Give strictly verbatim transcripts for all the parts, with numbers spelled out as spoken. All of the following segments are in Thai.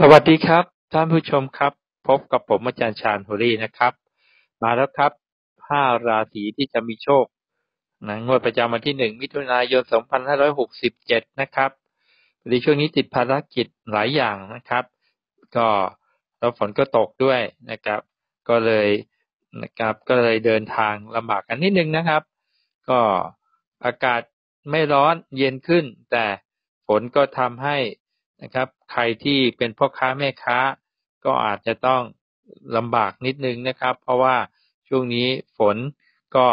สวัสดีครับท่านผู้ชมครับพบกับผมอาจารย์ชาญโฮลี่นะครับมาแล้วครับห้าราศีที่จะมีโชคนะงวดประจำวันที่หนึ่งมิถุนายนสองพันห้าร้อยหกสิบเจ็ดนะครับในช่วงนี้ติดภารกิจหลายอย่างนะครับก็แล้วฝนก็ตกด้วยนะครับก็เลยนะครับก็เลยเดินทางลำบากกันนิดนึงนะครับก็อากาศไม่ร้อนเย็นขึ้นแต่ฝนก็ทำให้นะครับใครที่เป็นพ่อค้าแม่ค้าก็อาจจะต้องลำบากนิดนึงนะครับเพราะว่าช่วงนี้ฝนก็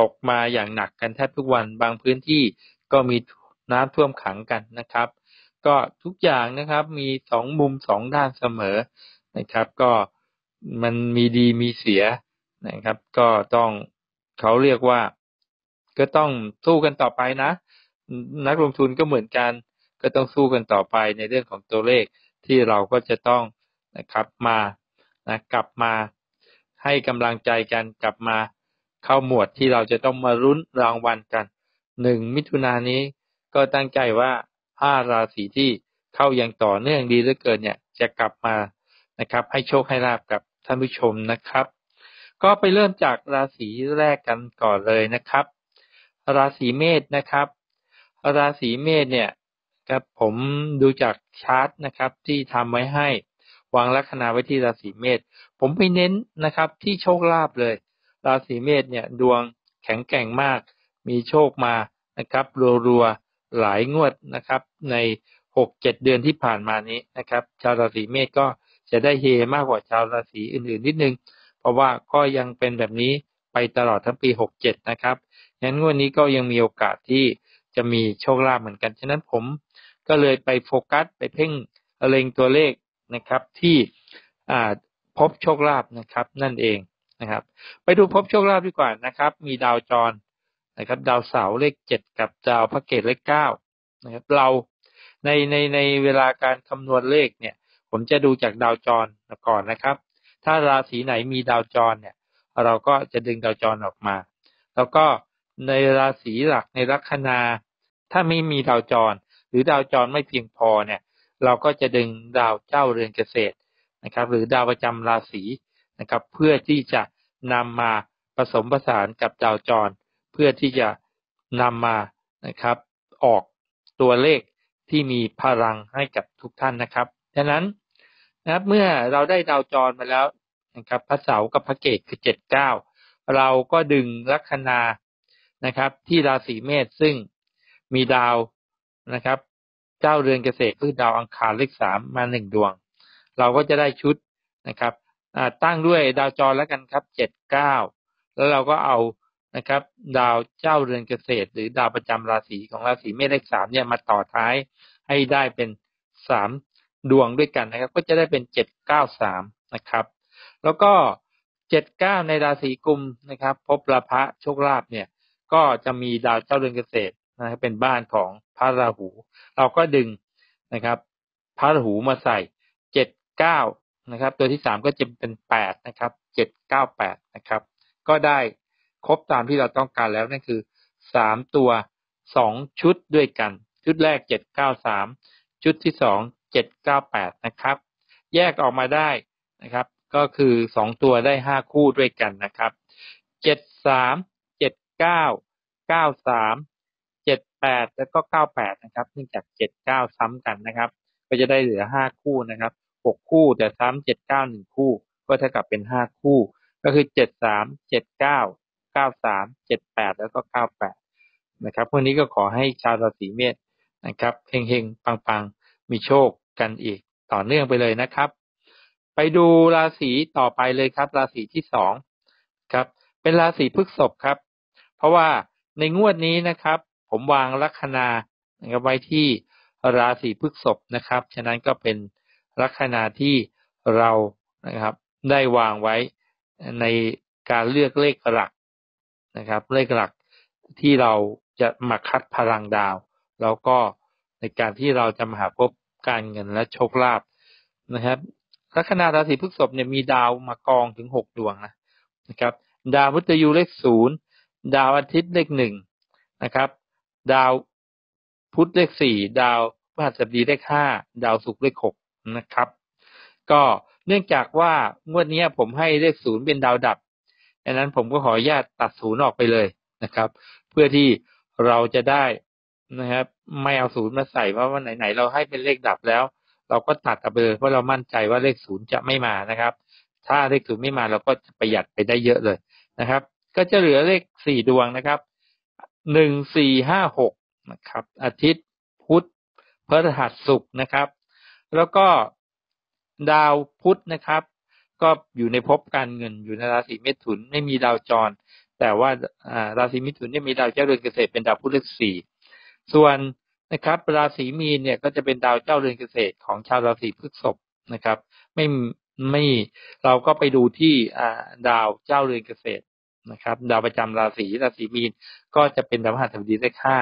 ตกมาอย่างหนักกันแทบทุกวันบางพื้นที่ก็มีน้ำท่วมขังกันนะครับก็ทุกอย่างนะครับมีสองมุมสองด้านเสมอนะครับก็มันมีดีมีเสียนะครับก็ต้องเขาเรียกว่าก็ต้องสู้กันต่อไปนะนักลงทุนก็เหมือนกันก็ต้องสู้กันต่อไปในเรื่องของตัวเลขที่เราก็จะต้องนะครับมานะกลับมาให้กำลังใจกันกลับมาเข้าหมวดที่เราจะต้องมาลุ้นรางวัลกันหนึ่งมิถุนายนนี้ก็ตั้งใจว่าห้าราศีที่เข้าอย่างต่อเนื่องดีเหลือเกินเนี่ยจะกลับมานะครับให้โชคให้ลาภกับท่านผู้ชมนะครับก็ไปเริ่มจากราศีแรกกันก่อนเลยนะครับราศีเมษนะครับราศีเมษเนี่ยครับผมดูจากชาร์ตนะครับที่ทำไว้ให้วางลัคนาไว้ที่ราศีเมษผมไปเน้นนะครับที่โชคลาภเลยราศีเมษเนี่ยดวงแข็งแกร่งมากมีโชคมานะครับรัวๆหลายงวดนะครับใน หกเจ็ด เดือนที่ผ่านมานี้นะครับชาวราศีเมษก็จะได้เฮมากกว่าชาวราศีอื่นๆนิดนึงเพราะว่าก็ยังเป็นแบบนี้ไปตลอดทั้งปีหกเจ็ดนะครับงั้นงวดนี้ก็ยังมีโอกาสที่จะมีโชคลาภเหมือนกันฉะนั้นผมก็เลยไปโฟกัสไปเพ่งเล็งตัวเลขนะครับที่พบโชคลาภนะครับนั่นเองนะครับไปดูพบโชคลาภดีกว่านะครับมีดาวจรนะครับดาวเสาร์เลขเจ็ดกับดาวพระเกศเลขเก้านะครับเราในในในเวลาการคำนวณเลขเนี่ยผมจะดูจากดาวจรก่อนนะครับถ้าราศีไหนมีดาวจรเนี่ยเราก็จะดึงดาวจรออกมาแล้วก็ในราศีหลักในลัคนาถ้าไม่มีดาวจรหรือดาวจรไม่เพียงพอเนี่ยเราก็จะดึงดาวเจ้าเรือนเกษตรนะครับหรือดาวประจำราศีนะครับเพื่อที่จะนำมาผสมผสานกับดาวจรเพื่อที่จะนำมานะครับออกตัวเลขที่มีพลังให้กับทุกท่านนะครับดังนั้นนะครับเมื่อเราได้ดาวจรมาแล้วนะครับพระเสาร์กับพระเกศคือเจ็ดเก้าเราก็ดึงลัคนานะครับที่ราศีเมษซึ่งมีดาวนะครับเจ้าเรือนเกษตรคือดาวอังคารเลขสามมาหนึ่งดวงเราก็จะได้ชุดนะครับตั้งด้วยดาวจรแล้วกันครับเจ็ดเก้าแล้วเราก็เอานะครับดาวเจ้าเรือนเกษตรหรือดาวประจำราศีของราศีเมษเลขสามเนี่ยมาต่อท้ายให้ได้เป็นสามดวงด้วยกันนะครับก็จะได้เป็นเจ็ดเก้าสามนะครับแล้วก็เจ็ดเก้าในราศีกุมนะครับพบราพะโชคลาภเนี่ยก็จะมีดาวเจ้าเรือนเกษตรนะครับเป็นบ้านของพระราหูเราก็ดึงนะครับพระราหูมาใส่เจ็ดเก้านะครับตัวที่สามก็จะเป็นแปดนะครับเจ็ดเก้าแปดนะครับก็ได้ครบตามที่เราต้องการแล้วนั่นคือสามตัวสองชุดด้วยกันชุดแรกเจ็ดเก้าสามชุดที่สองเจ็ดเก้าแปดนะครับแยกออกมาได้นะครับก็คือสองตัวได้ห้าคู่ด้วยกันนะครับเจ็ดสามเจ็ดเก้าเก้าสามเจ็ดแปดแล้วก็เก้าแปดนะครับเนื่องจากเจ็ดเก้าซ้ำกันนะครับก็จะได้เหลือห้าคู่นะครับหกคู่แต่ซ้ำเจ็ดเก้าหนึ่งคู่ก็เท่ากับเป็นห้าคู่ก็คือเจ็ดสามเจ็ดเก้าเก้าสามเจ็ดแปดแล้วก็เก้าแปดนะครับวันนี้ก็ขอให้ชาวราศีเมษนะครับเฮงๆปังๆมีโชคกันอีกต่อเนื่องไปเลยนะครับไปดูราศีต่อไปเลยครับราศีที่สองครับเป็นราศีพฤษภครับเพราะว่าในงวดนี้นะครับผมวางลัคนานะครับไว้ที่ราศีพฤษภนะครับฉะนั้นก็เป็นลัคนาที่เรานะครับได้วางไว้ในการเลือกเลขหลักนะครับเลขหลักที่เราจะมาคัดพลังดาวแล้วก็ในการที่เราจะมาหาพบการเงินและโชคลาภนะครับลัคนาราศีพฤษภเนี่ยมีดาวมากองถึงหกดวงนะนะครับดาวมฤตยูเลขศูนย์ดาวอาทิตย์เลขหนึ่งนะครับดาวพุธเลขสี่ดาวพฤหัสบดีเลขห้าดาวศุกร์เลขหก นะครับก็เนื่องจากว่างวดนี้ผมให้เลขศูนย์เป็นดาวดับดังนั้นผมก็ขออนุญาตตัดศูนย์ออกไปเลยนะครับเพื่อที่เราจะได้นะครับไม่เอาศูนย์มาใส่เพราะว่าไหนๆเราให้เป็นเลขดับแล้วเราก็ตัดออกไปเลยเพราะเรามั่นใจว่าเลขศูนย์จะไม่มานะครับถ้าเลขศูนย์ไม่มาเราก็จะประหยัดไปได้เยอะเลยนะครับก็จะเหลือเลขสี่ดวงนะครับหนึ่งสี่ห้าหกนะครับอาทิตย์พุธพฤหัสศุกร์นะครับแล้วก็ดาวพุธนะครับก็อยู่ในภพการเงินอยู่ในราศีเมถุนไม่มีดาวจรแต่ว่าราศีเมถุนเนี่ยมีดาวเจ้าเรือนเกษตรเป็นดาวพุธเลขสี่ส่วนนะครับราศีมีนเนี่ยก็จะเป็นดาวเจ้าเรือนเกษตรของชาวราศีพฤษภนะครับไม่ไม่เราก็ไปดูที่ดาวเจ้าเรือนเกษตรนะครับดาวประจำราศีราศีมีนก็จะเป็นดาวพฤหัสบดีเลขห้า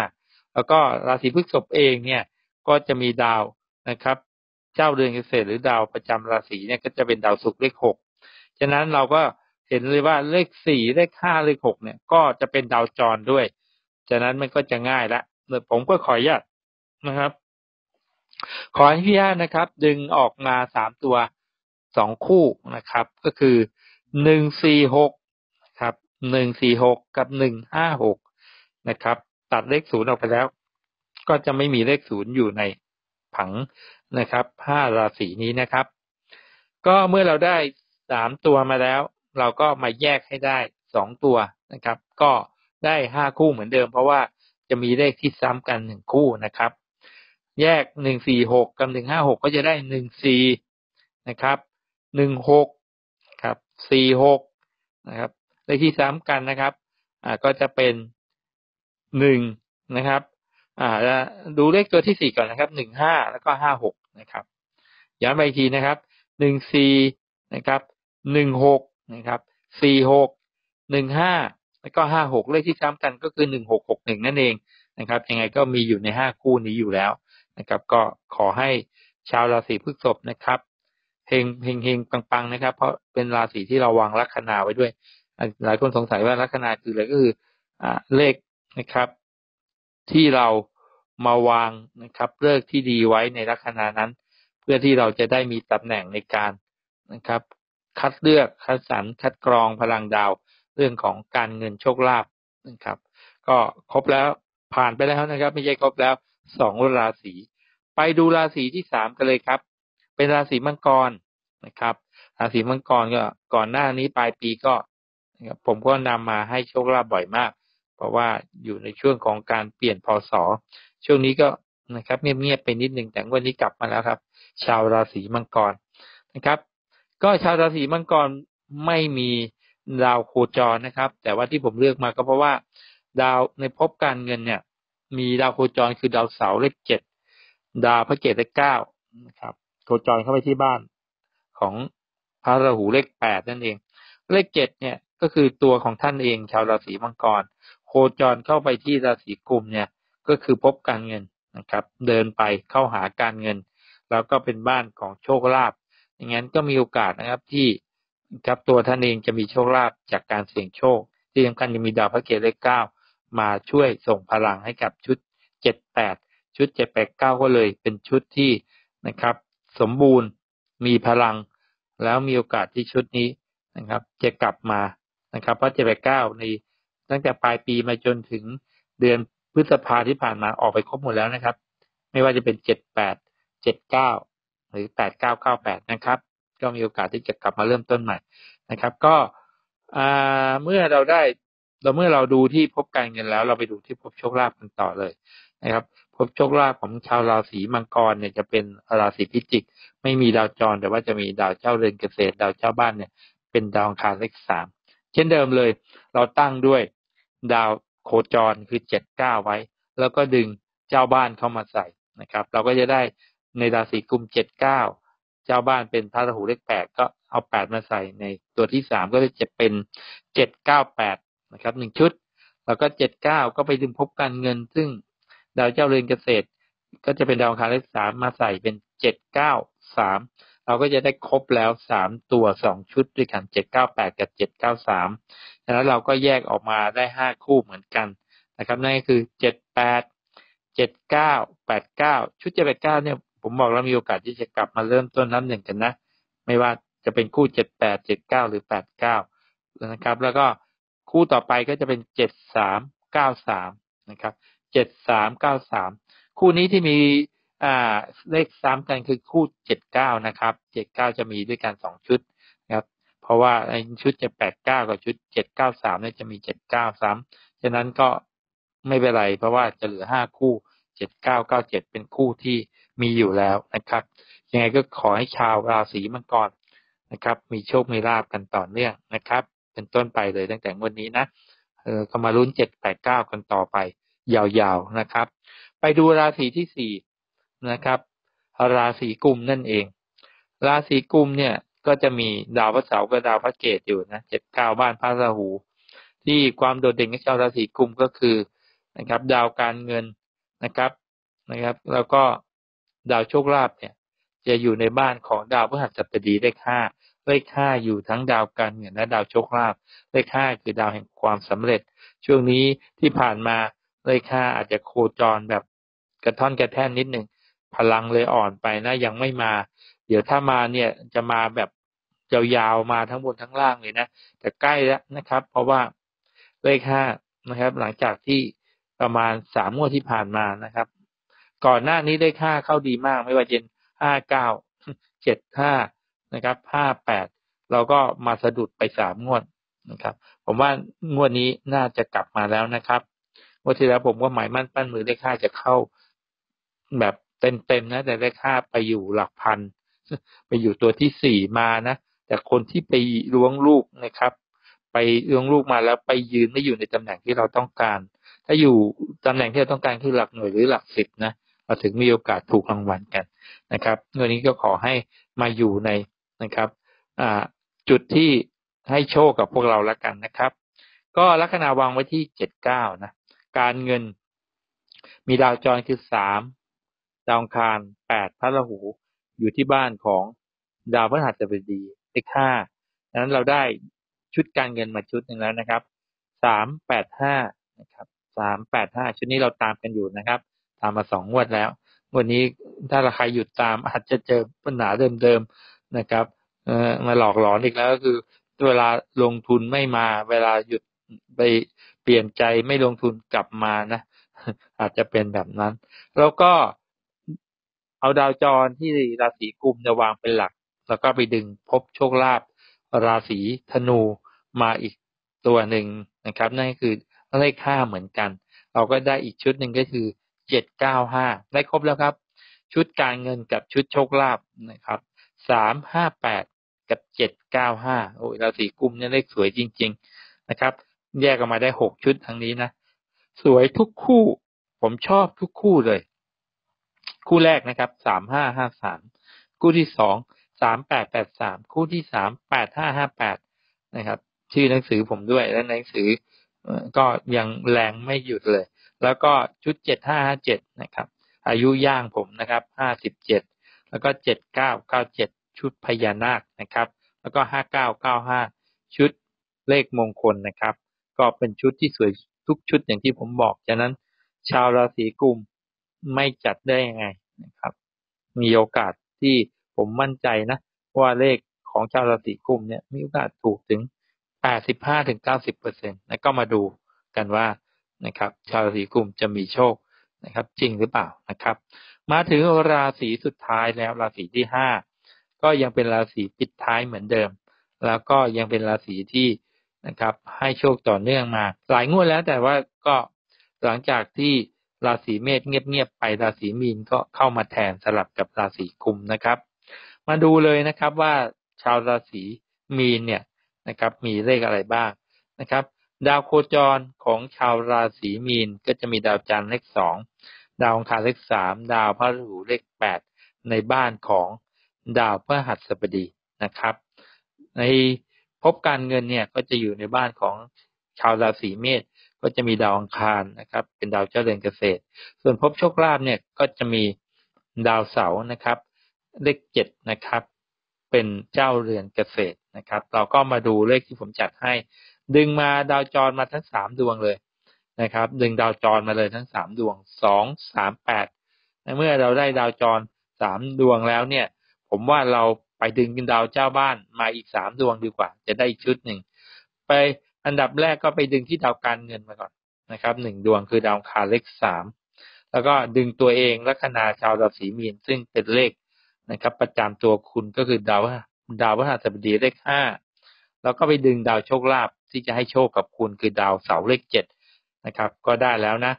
แล้วก็ราศีพฤษภเองเนี่ยก็จะมีดาวนะครับเจ้าเรือนเกษตรหรือดาวประจำราศีเนี่ยก็จะเป็นดาวศุกร์เลขหกฉะนั้นเราก็เห็นเลยว่าเลขสี่เลขห้าเลขหกเนี่ยก็จะเป็นดาวจรด้วยฉะนั้นมันก็จะง่ายละผมก็ขออนุญาตนะครับขอให้พี่ญาตินะครับดึงออกมาสามตัวสองคู่นะครับก็คือหนึ่งสี่หกครับหนึ่งสี่หกกับหนึ่งห้าหกนะครับตัดเลขศูนย์ออกไปแล้วก็จะไม่มีเลขศูนย์อยู่ในผังนะครับห้าราศีนี้นะครับก็เมื่อเราได้สามตัวมาแล้วเราก็มาแยกให้ได้สองตัวนะครับก็ได้ห้าคู่เหมือนเดิมเพราะว่าจะมีเลขที่ซ้ำกันหนึ่งคู่นะครับแยกหนึ่งสี่หกกับหนึ่งห้าหกก็จะได้หนึ่งสี่นะครับหนึ่งหกครับสี่หกนะครับเลขที่ซ้ำกันนะครับอ่าก็จะเป็นหนึ่งนะครับอ่าดูเลขตัวที่สี่ก่อนนะครับหนึ่งห้าแล้วก็ห้าหกนะครับย้อนไปอีกทีนะครับหนึ่งสี่นะครับหนึ่งหกนะครับสี่หกหนึ่งห้าแล้วก็ห้าหกเลขที่ซ้ำกันก็คือหนึ่งหกหกหนึ่งนั่นเองนะครับยังไงก็มีอยู่ในห้าคู่นี้อยู่แล้วนะครับก็ขอให้ชาวราศีพฤษภนะครับเฮงเฮงเฮงปังๆนะครับเพราะเป็นราศีที่เราวางลัคนาไว้ด้วยหลายคนสงสัยว่าลัคนาคืออะไรก็คืออ่าเลขนะครับที่เรามาวางนะครับเลขที่ดีไว้ในลัคนานั้นเพื่อที่เราจะได้มีตำแหน่งในการนะครับคัดเลือกคัดสรรคัดกรองพลังดาวเรื่องของการเงินโชคลาภนะครับก็ครบแล้วผ่านไปแล้วนะครับไม่ใช่ครบแล้วสองราศีไปดูราศีที่สามกันเลยครับเป็นราศีมังกรนะครับราศีมังกรก็ก่อนหน้านี้ปลายปีก็ผมก็นำมาให้โชคลาภบ่อยมากเพราะว่าอยู่ในช่วงของการเปลี่ยนพศช่วงนี้ก็นะครับเงียบๆไปนิดนึงแต่วันนี้กลับมาแล้วครับชาวราศีมังกรนะครับก็ชาวราศีมังกรไม่มีดาวโคจรนะครับแต่ว่าที่ผมเลือกมาก็เพราะว่าดาวในภพการเงินเนี่ยมีดาวโคจรคือดาวเสาร์เลขเจ็ดดาวพระเกศเลขเก้านะครับโคจรเข้าไปที่บ้านของพระราหูเลขแปดนั่นเองเลขเจ็ดเนี่ยก็คือตัวของท่านเองชาวราศีมังกรโคจรเข้าไปที่ราศีกุมเนี่ยก็คือภพการเงินนะครับเดินไปเข้าหาการเงินแล้วก็เป็นบ้านของโชคลาภอย่างนั้นก็มีโอกาสนะครับที่ครับตัวท่านเองจะมีโชคลาภจากการเสี่ยงโชคที่สำคัญจะมีดาวพระเกศเลขเก้ามาช่วยส่งพลังให้กับชุดเจ็ดแปดชุดเจ็ดแปดเก้าก็เลยเป็นชุดที่นะครับสมบูรณ์มีพลังแล้วมีโอกาสที่ชุดนี้นะครับจะกลับมานะครับเพราะเจ็ดแปดเก้าในตั้งแต่ปลายปีมาจนถึงเดือนพฤษภาที่ผ่านมาออกไปครบหมดแล้วนะครับไม่ว่าจะเป็นเจ็ดแปดเจ็ดเก้าหรือแปดเก้าเก้าแปดนะครับก็มีโอกาสที่จะกลับมาเริ่มต้นใหม่นะครับก็เมื่อเราได้เราเมื่อเราดูที่พบการเงินแล้วเราไปดูที่พบโชคลาภกันต่อเลยนะครับพบโชคลาภของชาวราศีมังกรเนี่ยจะเป็นราศีพิจิกไม่มีดาวจรแต่ว่าจะมีดาวเจ้าเรือนเกษตรดาวเจ้าบ้านเนี่ยเป็นดาวอังคารเลขสามเช่นเดิมเลยเราตั้งด้วยดาวโคจรคือเจ็ดเก้าไว้แล้วก็ดึงเจ้าบ้านเข้ามาใส่นะครับเราก็จะได้ในราศีกุมเจ็ดเก้าเจ้าบ้านเป็นพระราหูเลขแปดก็เอาแปดมาใส่ในตัวที่สามก็จะเป็นเจ็ดเก้าแปดนะครับหนึ่งชุดแล้วก็เจ็ดเก้าก็ไปดึงพบการเงินซึ่งดาวเจ้าเรือนเกษตรก็จะเป็นดาวอังคารเลขสามมาใส่เป็นเจ็ดเก้าสามเราก็จะได้ครบแล้วสามตัวสองชุดด้วยกันเจ็ดเก้าแปดกับเจ็ดเก้าสามดังนั้นเราก็แยกออกมาได้ห้าคู่เหมือนกันนะครับนั่นก็คือเจ็ดแปดเจ็ดเก้าแปดเก้าชุดเจ็ดแปดเก้าเนี่ย ผมบอกแล้วมีโอกาสที่จะกลับมาเริ่มต้นนับหนึ่งกันนะไม่ว่าจะเป็นคู่เจ็ดแปดเจ็ดเก้าหรือแปดเก้านะครับแล้วก็คู่ต่อไปก็จะเป็นเจ็ดสามเก้าสามนะครับเจ็ดสามเก้าสามคู่นี้ที่มีอ่าเลขซ้ำกันคือคู่เจ็ดเก้านะครับเจ็ดเก้าจะมีด้วยกันสองชุดนะครับเพราะว่าชุดเจ็ดแปดเก้ากับชุดเจ็ดเก้าสามเนี่ยจะมีเจ็ดเก้าซ้ำฉะนั้นก็ไม่เป็นไรเพราะว่าจะเหลือห้าคู่เจ็ดเก้าเก้าเจ็ดเป็นคู่ที่มีอยู่แล้วนะครับยังไงก็ขอให้ชาวราศีมังกรนะครับมีโชคมีลาภกันต่อเนื่องนะครับเป็นต้นไปเลยตั้งแต่วันนี้นะเออก็มาลุ้นเจ็ดแปดเก้ากันต่อไปยาวๆนะครับไปดูราศีที่สี่นะครับราศีกุมนั่นเองราศีกุมเนี่ยก็จะมีดาวพระเสาร์กับดาวพระเกตอยู่นะเจ็ดเก้าบ้านพระราหูที่ความโดดเด่นของชาวราศีกุมก็คือนะครับดาวการเงินนะครับนะครับแล้วก็ดาวโชคลาภเนี่ยจะอยู่ในบ้านของดาวพฤหัสบดีเลขห้าเลขห้าอยู่ทั้งดาวการเงินและดาวโชคลาภเลขห้าคือดาวแห่งความสำเร็จช่วงนี้ที่ผ่านมาเลขห้าอาจจะโคจรแบบกระท่อนกระแท่นนิดหนึ่งพลังเลยอ่อนไปนะยังไม่มาเดี๋ยวถ้ามาเนี่ยจะมาแบบยาวๆมาทั้งบนทั้งล่างเลยนะแต่ใกล้แล้วนะครับเพราะว่าเลขห้านะครับหลังจากที่ประมาณสามงวดที่ผ่านมานะครับก่อนหน้านี้เลขห้าเข้าดีมากไม่ว่าจะเป็นห้าเก้าเจ็ดห้านะครับห้าแปดเราก็มาสะดุดไปสามงวดนะครับผมว่างวดนี้น่าจะกลับมาแล้วนะครับงวดที่แล้วผมก็หมายมั่นปั้นมือเลขห้าจะเข้าแบบเต็มๆนะแต่เลขห้าไปอยู่หลักพันไปอยู่ตัวที่สี่มานะแต่คนที่ไปล้วงลูกนะครับไปล้วงลูกมาแล้วไปยืนไม่อยู่ในตำแหน่งที่เราต้องการถ้าอยู่ตำแหน่งที่เราต้องการคือหลักหน่วยหรือหลักสิบนะเราถึงมีโอกาสถูกรางวัลกันนะครับวันนี้ก็ขอให้มาอยู่ในนะครับอ่าจุดที่ให้โชคกับพวกเราละกันนะครับก็ลัคนาวางไว้ที่เจ็ดเก้านะการเงินมีดาวจรคือสามดาวอังคารแปดพระราหูอยู่ที่บ้านของดาวพฤหัสบดีเลขห้าดังนั้นเราได้ชุดการเงินมาชุดหนึ่งแล้วนะครับสามแปดห้านะครับสามแปดห้าชุดนี้เราตามกันอยู่นะครับตามมาสองงวดแล้ววันนี้ถ้าใครหยุดตามอาจจะเจอปัญหาเดิมๆนะครับเอ่อมาหลอกหลอนอีกแล้วก็คือเวลาลงทุนไม่มาเวลาหยุดไปเปลี่ยนใจไม่ลงทุนกลับมานะอาจจะเป็นแบบนั้นแล้วก็เอาดาวจรที่ราศีกุมจะวางเป็นหลักแล้วก็ไปดึงพบโชคลาภราศีธนูมาอีกตัวหนึ่งนะครับนั่นคือเลขห้าเหมือนกันเราก็ได้อีกชุดหนึ่งก็คือเจ็ดเก้าห้าได้ครบแล้วครับชุดการเงินกับชุดโชคลาภนะครับสามห้าแปดกับเจ็ดเก้าห้าโอ้ยราศีกุมเนี่ยเลขสวยจริงๆนะครับแยกออกมาได้หกชุดทางนี้นะสวยทุกคู่ผมชอบทุกคู่เลยคู่แรกนะครับสามห้าห้าสามคู่ที่สองสามแปดแปดสามคู่ที่สามแปดห้าห้าแปดนะครับชื่อหนังสือผมด้วยและหนังสือก็ยังแรงไม่หยุดเลยแล้วก็ชุดเจ็ดห้าห้าเจ็ดนะครับอายุย่างผมนะครับห้าสิบเจ็ดแล้วก็เจ็ดเก้าเก้าเจ็ดชุดพญานาคนะครับแล้วก็ห้าเก้าเก้าห้าชุดเลขมงคลนะครับก็เป็นชุดที่สวยทุกชุดอย่างที่ผมบอกฉะนั้นชาวราศีกุมไม่จัดได้ยังไงนะครับมีโอกาสที่ผมมั่นใจนะว่าเลขของชาวราศีกุมเนี่ยมีโอกาสถูกถึง แปดสิบห้าถึงเก้าสิบเปอร์เซ็นต์ แล้วก็มาดูกันว่านะครับชาวราศีกุมจะมีโชคนะครับจริงหรือเปล่านะครับมาถึงราศีสุดท้ายแล้วราศีที่ห้าก็ยังเป็นราศีปิดท้ายเหมือนเดิมแล้วก็ยังเป็นราศีที่นะครับให้โชคต่อเนื่องมาหลายงวดแล้วแต่ว่าก็หลังจากที่ราศีเมษเงียบๆไปราศีมีนก็เข้ามาแทนสลับกับราศีกุมนะครับมาดูเลยนะครับว่าชาวราศีมีนเนี่ยนะครับมีเลขอะไรบ้างนะครับดาวโคจรของชาวราศีมีนก็จะมีดาวจันทร์เลขสองดาวอังคารเลขสามดาวพระราหูเลขแปดในบ้านของดาวพฤหัสบดีนะครับในพบการเงินเนี่ยก็จะอยู่ในบ้านของชาวราศีเมษก็จะมีดาวอังคารนะครับเป็นดาวเจ้าเรือนเกษตรส่วนพบโชคลาภเนี่ยก็จะมีดาวเสาร์นะครับเลขเจ็ดนะครับเป็นเจ้าเรือนเกษตรนะครับเราก็มาดูเลขที่ผมจัดให้ดึงมาดาวจรมาทั้งสามดวงเลยนะครับดึงดาวจรมาเลยทั้งสามดวงสองสามแปดในเมื่อเราได้ดาวจร สามดวงแล้วเนี่ยผมว่าเราไปดึงดาวเจ้าบ้านมาอีกสามดวงดีกว่าจะได้อีกชุดหนึ่งไปอันดับแรกก็ไปดึงที่ดาวการเงินมาก่อนนะครับหนึ่งดวงคือดาวคาเลขสามแล้วก็ดึงตัวเองลัคนาชาวราศีมีนซึ่งเป็นเลขนะครับประจำตัวคุณก็คือดาวดาวพฤหัสบดีเลขห้าแล้วก็ไปดึงดาวโชคลาภที่จะให้โชคกับคุณคือดาวเสาร์เลขเจ็ดนะครับก็ได้แล้วนะ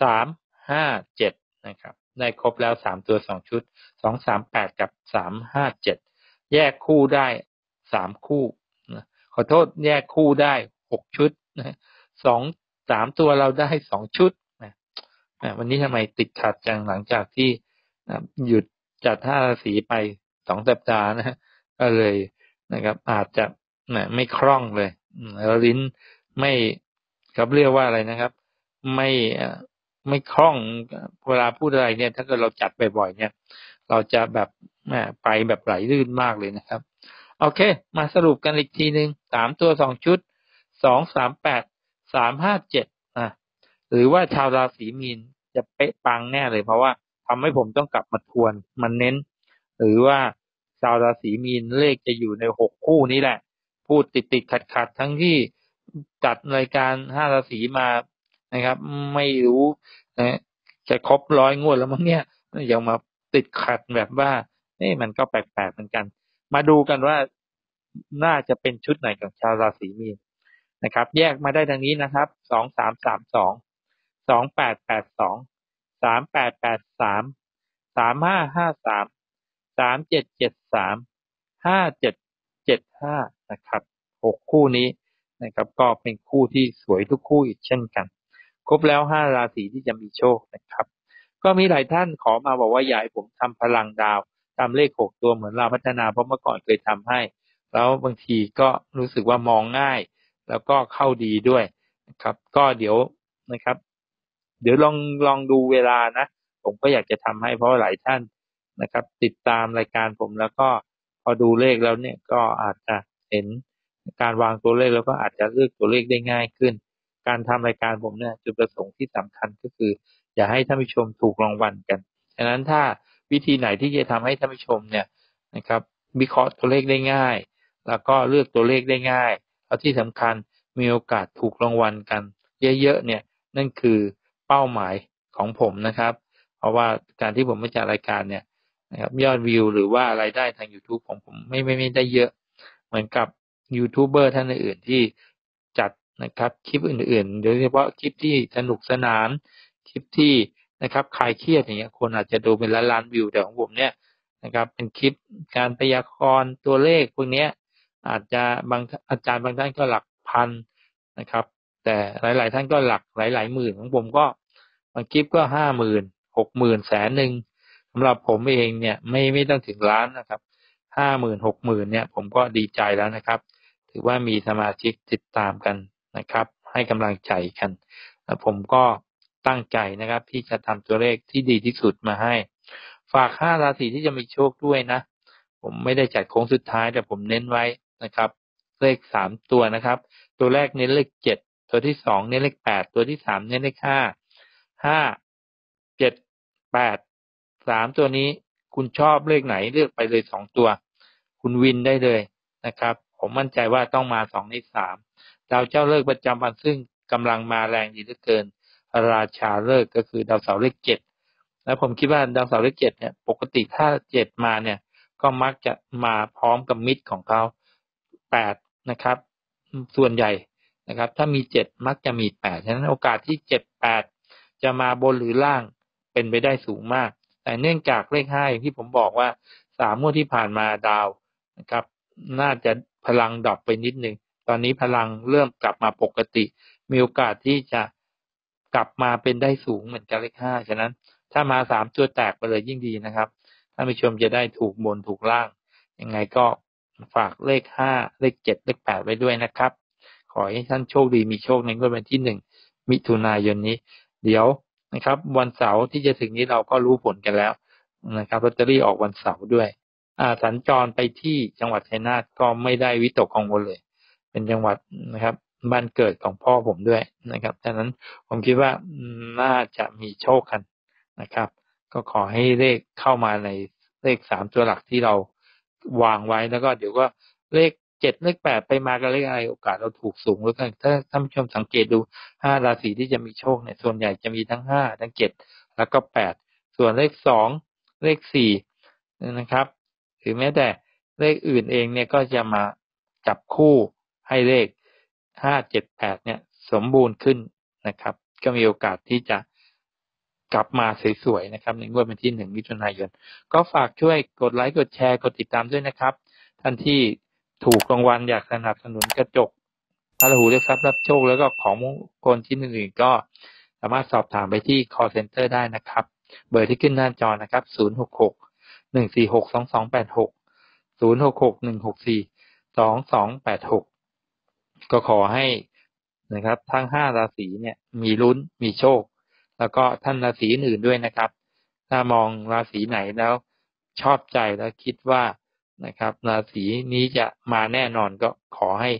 สามห้าเจ็ดนะครับได้ครบแล้วสามตัวสองชุดสองสามแปดกับสามห้าเจ็ดแยกคู่ได้สามคู่นะขอโทษแยกคู่ได้หกชุดนะสองสามตัวเราได้สองชุดนะนะวันนี้ทำไมติดขัดจังหลังจากที่นะหยุดจัดห้าราศีไปสองสัปดาห์นะก็เลยนะครับอาจจะนะไม่คล่องเลยแล้วลิ้นไม่ครับเรียกว่าอะไรนะครับไม่ไม่คล่องเวลาพูดอะไรเนี่ยถ้าเกิดเราจัดบ่อยๆเนี่ยเราจะแบบไปแบบไหลลื่นมากเลยนะครับโอเคมาสรุปกันอีกทีหนึ่งสามตัวสองชุดสองสามแปดสามห้าเจ็ดนะหรือว่าชาวราศีมีนจะเป๊ะปังแน่เลยเพราะว่าทำให้ผมต้องกลับมาทวนมันเน้นหรือว่าชาวราศีมีนเลขจะอยู่ในหกคู่นี้แหละพูดติดๆขัดๆทั้งที่จัดรายการห้าราศีมานะครับไม่รู้นะจะครบร้อยงวดแล้วมั้งเนี่ยยังมาติดขัดแบบว่านี่มันก็แปลกๆเหมือนกันมาดูกันว่าน่าจะเป็นชุดไหนของชาวราศีมีนนะครับแยกมาได้ดังนี้นะครับสองสามสามสองสองแปดแปดสองสามแปดแปดสามสามห้าห้าสามสามเจ็ดเจ็ดสามห้าเจ็ดเจ็ดห้านะครับหกคู่นี้นะครับก็เป็นคู่ที่สวยทุกคู่อีกเช่นกันครบแล้วห้าราศีที่จะมีโชคนะครับก็มีหลายท่านขอมาบอกว่าอยากให้ผมทำพลังดาวทำเลขหกตัวเหมือนเราพัฒนาเพราะเมื่อก่อนเคยทำให้แล้วบางทีก็รู้สึกว่ามองง่ายแล้วก็เข้าดีด้วยนะครับก็เดี๋ยวนะครับเดี๋ยวลองลองดูเวลานะผมก็อยากจะทำให้เพราะหลายท่านนะครับติดตามรายการผมแล้วก็พอดูเลขแล้วเนี่ยก็อาจจะเห็นการวางตัวเลขแล้วก็อาจจะเลือกตัวเลขได้ง่ายขึ้นการทำรายการผมเนี่ยจุดประสงค์ที่สำคัญก็คืออย่าให้ท่านผู้ชมถูกรางวัลกันฉะนั้นถ้าวิธีไหนที่จะทำให้ท่านผู้ชมเนี่ยนะครับวิเคราะห์ตัวเลขได้ง่ายแล้วก็เลือกตัวเลขได้ง่ายแล้วที่สำคัญมีโอกาสถูกรางวัลกันเยอะๆเนี่ยนั่นคือเป้าหมายของผมนะครับเพราะว่าการที่ผมมาจัดรายการเนี่ยนะครับยอดวิวหรือว่ารายได้ทาง YouTube ของผมไม่ไม่ไม่ได้เยอะเหมือนกับยูทูบเบอร์ท่านอื่นที่จัดนะครับคลิปอื่นๆโดยเฉพาะคลิปที่สนุกสนานคลิปที่นะครับคลายเครียดอย่างเงี้ยคนอาจจะดูเป็นล้านล้านวิวแต่ของผมเนี่ยนะครับเป็นคลิปการพยากรณ์ตัวเลขพวกเนี้ยอาจจะบางอาจารย์บางท่านก็หลักพันนะครับแต่หลายๆท่านก็หลักหลายๆหมื่นของผมก็บางคลิปก็ห้าหมื่นหกหมื่นแสนหนึ่งสำหรับผมเองเนี่ยไม่ไม่ต้องถึงล้านนะครับห้าหมื่นหกหมื่นเนี่ยผมก็ดีใจแล้วนะครับถือว่ามีสมาชิกติดตามกันนะครับให้กำลังใจกันผมก็ตั้งใจนะครับที่จะทำตัวเลขที่ดีที่สุดมาให้ฝากห้าราศีที่จะมีโชคด้วยนะผมไม่ได้จัดโค้งสุดท้ายแต่ผมเน้นไว้นะครับเลขสามตัวนะครับตัวแรกเน้นเลขเจ็ดตัวที่สองเน้นเลขแปดตัวที่สามเน้นเลขห้า ห้า เจ็ด แปด สามตัวนี้คุณชอบเลขไหนเลือกไปเลยสองตัวคุณวินได้เลยนะครับผมมั่นใจว่าต้องมาสองในสามดาวเจ้าฤกษ์ประจำวันซึ่งกำลังมาแรงดีเหลือเกินราชาฤกษ์ก็คือดาวเสาร์เลขเจ็ดแล้วผมคิดว่าดาวเสาร์เลขเจ็ดเนี่ยปกติถ้าเจ็ดมาเนี่ยก็มักจะมาพร้อมกับมิตรของเขาแปดนะครับส่วนใหญ่นะครับถ้ามีเจ็ดมักจะมีแปดฉะนั้นโอกาสที่เจ็ด แปดจะมาบนหรือล่างเป็นไปได้สูงมากแต่เนื่องจากเลขห้าอย่างที่ผมบอกว่าสามงวดที่ผ่านมาดาวนะครับน่าจะพลังดรอปไปนิดนึงตอนนี้พลังเริ่มกลับมาปกติมีโอกาสที่จะกลับมาเป็นได้สูงเหมือนกับเลขห้าฉะนั้นถ้ามาสามตัวแตกไปเลยยิ่งดีนะครับท่านผู้ชมจะได้ถูกบนถูกล่างยังไงก็ฝากเลขห้าเลขเจ็ดเลขแปดไว้ด้วยนะครับขอให้ท่านโชคดีมีโชคในงวดวันที่หนึ่งมิถุนายนนี้เดี๋ยวนะครับวันเสาร์ที่จะถึงนี้เราก็รู้ผลกันแล้วนะครับลอตเตอรี่ออกวันเสาร์ด้วยอ่าสัญจรไปที่จังหวัดชัยนาทก็ไม่ได้วิตกกังวลเลยเป็นจังหวัดนะครับบ้านเกิดของพ่อผมด้วยนะครับฉะนั้นผมคิดว่าน่าจะมีโชคกันนะครับ ก็ขอให้เลขเข้ามาในเลขสามตัวหลักที่เราวางไว้แล้วก็เดี๋ยวก็เลขเจ็ดเลขแปดไปมากับเลขอะไรโอกาสเราถูกสูงแล้วกันถ้าท่านผู้ชมสังเกตดูห้าราศีที่จะมีโชคเนี่ยส่วนใหญ่จะมีทั้งห้าทั้งเจ็ดแล้วก็แปดส่วนเลขสองเลขสี่นะครับหรือแม้แต่เลขอื่นเองเนี่ยก็จะมาจับคู่ให้เลขห้าเจ็ดแปดเนี่ยสมบูรณ์ขึ้นนะครับก็มีโอกาสที่จะกลับมาสวยๆนะครับในงวดวันที่หนึ่งมิถุนายนก็ฝากช่วยกดไลค์กดแชร์กดติดตามด้วยนะครับท่านที่ถูกรางวัลอยากสนับสนุนกระจกพระราหูเรียกทรัพย์รับโชคแล้วก็ของมงคลชิ้นอื่นๆก็สามารถสอบถามไปที่ call center ได้นะครับเบอร์ที่ขึ้นหน้าจอนะครับศูนย์ หก หก หนึ่ง สี่ หก สอง สอง แปด หก ศูนย์ หก หก หนึ่ง หก สี่ สอง สอง แปด หกก็ขอให้นะครับทั้งห้าราศีเนี่ยมีลุ้นมีโชคแล้วก็ท่านราศีอื่นด้วยนะครับถ้ามองราศีไหนแล้วชอบใจแล้วคิดว่านะครับราศีนี้จะมาแน่นอนก็ขอให้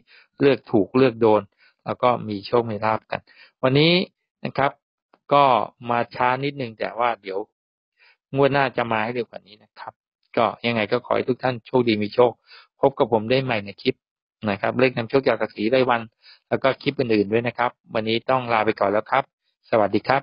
เลือกถูกเลือกโดนแล้วก็มีโชคมีลาภกันวันนี้นะครับก็มาช้านิดนึงแต่ว่าเดี๋ยวงวดหน้าจะมาให้เร็วกว่านี้นะครับก็ยังไงก็ขอให้ทุกท่านโชคดีมีโชคพบกับผมได้ใหม่ในคลิปนะครับเลขนำโชคจากราศีรายวันแล้วก็คลิปอื่นๆด้วยนะครับวันนี้ต้องลาไปก่อนแล้วครับสวัสดีครับ